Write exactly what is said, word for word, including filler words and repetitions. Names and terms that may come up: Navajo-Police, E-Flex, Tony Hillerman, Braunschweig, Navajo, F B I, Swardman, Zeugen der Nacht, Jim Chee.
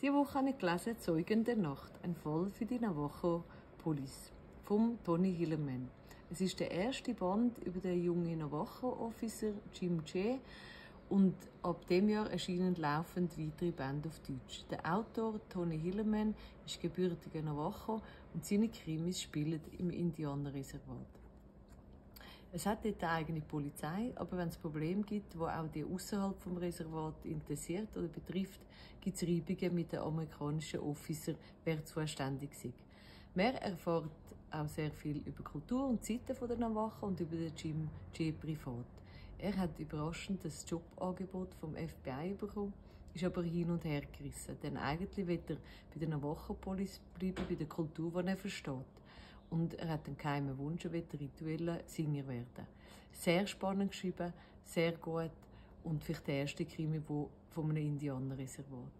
Diese Woche habe ich gelesen «Zeugen der Nacht», ein Fall für die Navajo-Police von Tony Hillerman. Es ist der erste Band über den jungen Navajo-Officer Jim Chee und ab dem Jahr erscheinen laufend weitere Bände auf Deutsch. Der Autor Tony Hillerman ist gebürtiger Navajo und seine Krimis spielen im Indianerreservat. Es hat dort eine eigene Polizei, aber wenn es Probleme gibt, die auch die außerhalb des Reservats interessiert oder betrifft, gibt es Reibungen mit den amerikanischen Officer, wer zuständig ist. Man erfährt auch sehr viel über Kultur und Zeiten der Navajo und über den Jim Chee privat. Er hat überraschend das Jobangebot vom F B I bekommen, ist aber hin und her gerissen, denn eigentlich will er bei der Navajo-Police bleiben, bei der Kultur, die er versteht. Und er hat einen geheimen Wunsch, er will ritueller Singer werden. Sehr spannend geschrieben, sehr gut und vielleicht der erste Krimi von einem Indianerreservat.